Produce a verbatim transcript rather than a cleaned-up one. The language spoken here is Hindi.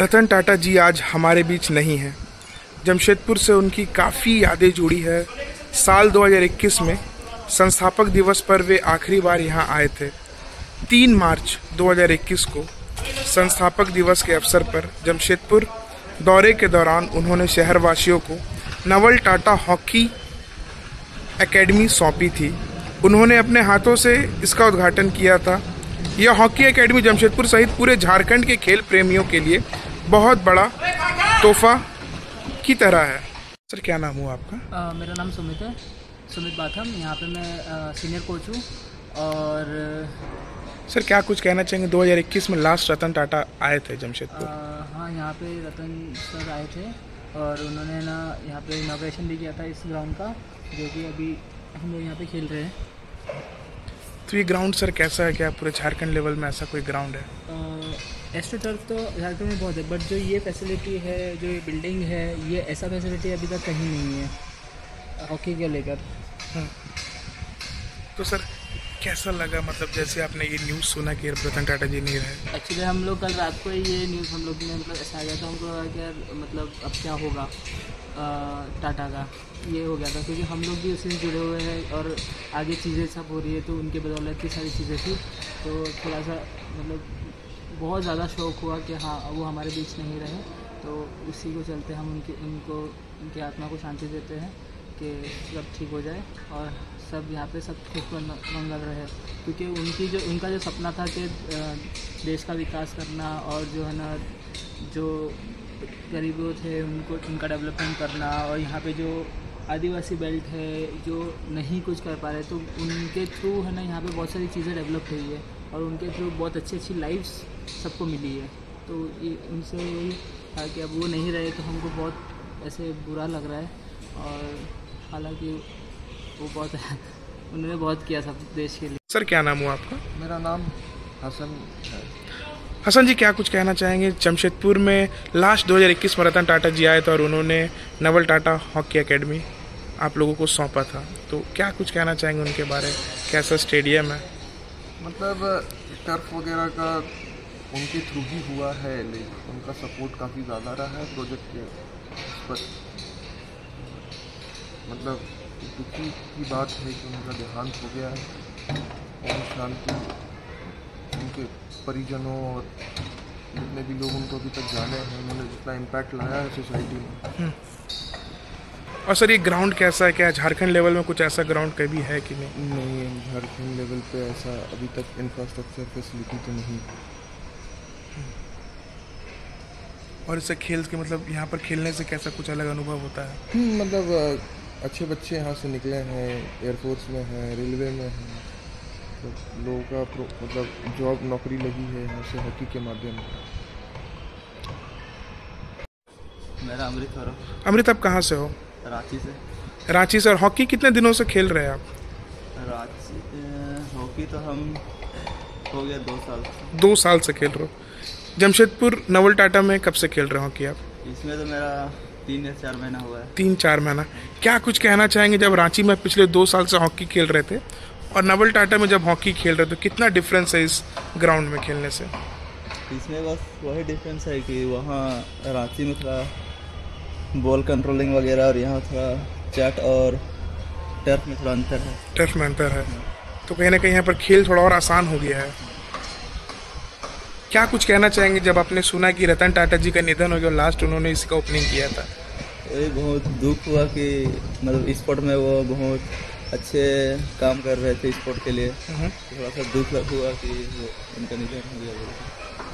रतन टाटा जी आज हमारे बीच नहीं हैं। जमशेदपुर से उनकी काफ़ी यादें जुड़ी है। साल दो हज़ार इक्कीस में संस्थापक दिवस पर वे आखिरी बार यहाँ आए थे। तीन मार्च दो हज़ार इक्कीस को संस्थापक दिवस के अवसर पर जमशेदपुर दौरे के दौरान उन्होंने शहरवासियों को नवल टाटा हॉकी अकादमी सौंपी थी। उन्होंने अपने हाथों से इसका उद्घाटन किया था। यह हॉकी अकादमी जमशेदपुर सहित पूरे झारखंड के खेल प्रेमियों के लिए बहुत बड़ा तोहफा की तरह है। सर, क्या नाम हुआ आपका? आ, मेरा नाम सुमित है, सुमित बाथम। यहाँ पे मैं सीनियर कोच हूँ। और सर, क्या कुछ कहना चाहेंगे? दो हज़ार इक्कीस में लास्ट रतन टाटा आए थे जमशेदपुर। हाँ, यहाँ पे रतन सर आए थे और उन्होंने ना यहाँ पे इनॉग्रेशन भी किया था इस ग्राउंड का, जो कि अभी हम लोग यहाँ पे खेल रहे हैं। तो ये ग्राउंड सर कैसा है? क्या पूरे झारखंड लेवल में ऐसा कोई ग्राउंड है? एस्ट्रो टर्फ तो झारखंड में बहुत है, बट जो ये फैसिलिटी है, जो ये बिल्डिंग है, ये ऐसा फैसिलिटी अभी तक कहीं नहीं है हॉकी को लेकर। हाँ, तो सर कैसा लगा? मतलब जैसे आपने ये न्यूज़ सुना कि रतन टाटा जी नहीं रहे। एक्चुअली हम लोग कल रात को ये न्यूज़ हम लोग ने मतलब ऐसा आ गया था, हमको लगा कि यार मतलब अब क्या होगा टाटा का, ये हो गया था, क्योंकि हम लोग भी उससे जुड़े हुए हैं और आगे चीज़ें सब हो रही है, तो उनके बदौलत की सारी चीज़ें थी। तो थोड़ा सा मतलब बहुत ज़्यादा शौक हुआ कि हाँ वो हमारे बीच नहीं रहे, तो उसी को चलते हम उनके उनको उनकी आत्मा को शांति देते हैं कि सब ठीक हो जाए और सब यहाँ पे सब खूब मंगल रहे, क्योंकि उनकी जो उनका जो सपना था कि देश का विकास करना और जो है ना जो गरीब लोग थे उनको उनका डेवलपमेंट करना, और यहाँ पे जो आदिवासी बेल्ट है जो नहीं कुछ कर पा रहे, तो उनके थ्रू है ना यहाँ पे बहुत सारी चीज़ें डेवलप हुई है और उनके थ्रू बहुत अच्छी अच्छी लाइफ्स सबको मिली है। तो ये उनसे यही था कि अब वो नहीं रहे तो हमको बहुत ऐसे बुरा लग रहा है, और हालांकि वो बहुत उन्होंने बहुत किया सब देश के लिए। सर, क्या नाम हुआ आपका? मेरा नाम हसन है। हसन जी, क्या कुछ कहना चाहेंगे? जमशेदपुर में लास्ट दो हज़ार इक्कीस में रतन टाटा जी आए थे और उन्होंने नवल टाटा हॉकी अकादमी आप लोगों को सौंपा था, तो क्या कुछ कहना चाहेंगे उनके बारे में? कैसा स्टेडियम है? मतलब टर्फ वगैरह का उनके थ्रू ही हुआ है, लेकिन उनका सपोर्ट काफ़ी ज़्यादा रहा है प्रोजेक्ट के पर। मतलब दुखी की बात है कि उनका देहांत हो गया है, और शांति उनके परिजनों और जितने भी लोग उनको अभी तक जाने हैं, उन्होंने जितना इम्पैक्ट लाया है सोसाइटी में। और सर, ये ग्राउंड कैसा है? क्या झारखंड लेवल में कुछ ऐसा ग्राउंड कभी है कि नहीं? नहीं, झारखंड लेवल पे ऐसा अभी तक इंफ्रास्ट्रक्चर फैसिलिटी तो नहीं। और इससे खेल के मतलब यहाँ पर खेलने से कैसा कुछ अलग अनुभव होता है? मतलब अच्छे बच्चे यहाँ से निकले हैं, एयरफोर्स में हैं, रेलवे में हैं, तो लोगों का मतलब जॉब नौकरी लगी है यहाँ से हॉकी के माध्यम से। मेरा अमृत और अमृत, आप कहाँ से हो? रांची से। रांची से। और हॉकी कितने दिनों से खेल रहे हैं आप? रांची हॉकी तो हम हो गया दो साल से। दो साल से खेल रहे हो। जमशेदपुर नवल टाटा में कब से खेल रहे हो हॉकी आप? इसमें तो मेरा तीन या चार महीना हुआ है। तीन चार महीना। क्या कुछ कहना चाहेंगे? जब रांची में पिछले दो साल से हॉकी खेल रहे थे और नवल टाटा में जब हॉकी खेल रहे थे, कितना डिफरेंस है इस ग्राउंड में खेलने से? इसमें बस वही डिफरेंस है कि वहाँ रांची में थोड़ा बॉल कंट्रोलिंग वगैरह, और यहाँ थोड़ा चैट और टर्फ में थोड़ा अंतर है। टर्फ में अंतर है, तो कहीं ना कहीं यहाँ पर खेल थोड़ा और आसान हो गया है। क्या कुछ कहना चाहेंगे जब आपने सुना कि रतन टाटा जी का निधन हो गया, लास्ट उन्होंने इसका ओपनिंग किया था? ये बहुत दुख हुआ कि मतलब स्पोर्ट में वो बहुत अच्छे काम कर रहे थे स्पोर्ट के लिए, थोड़ा सा दुख हुआ कि उनका निधन हो गया।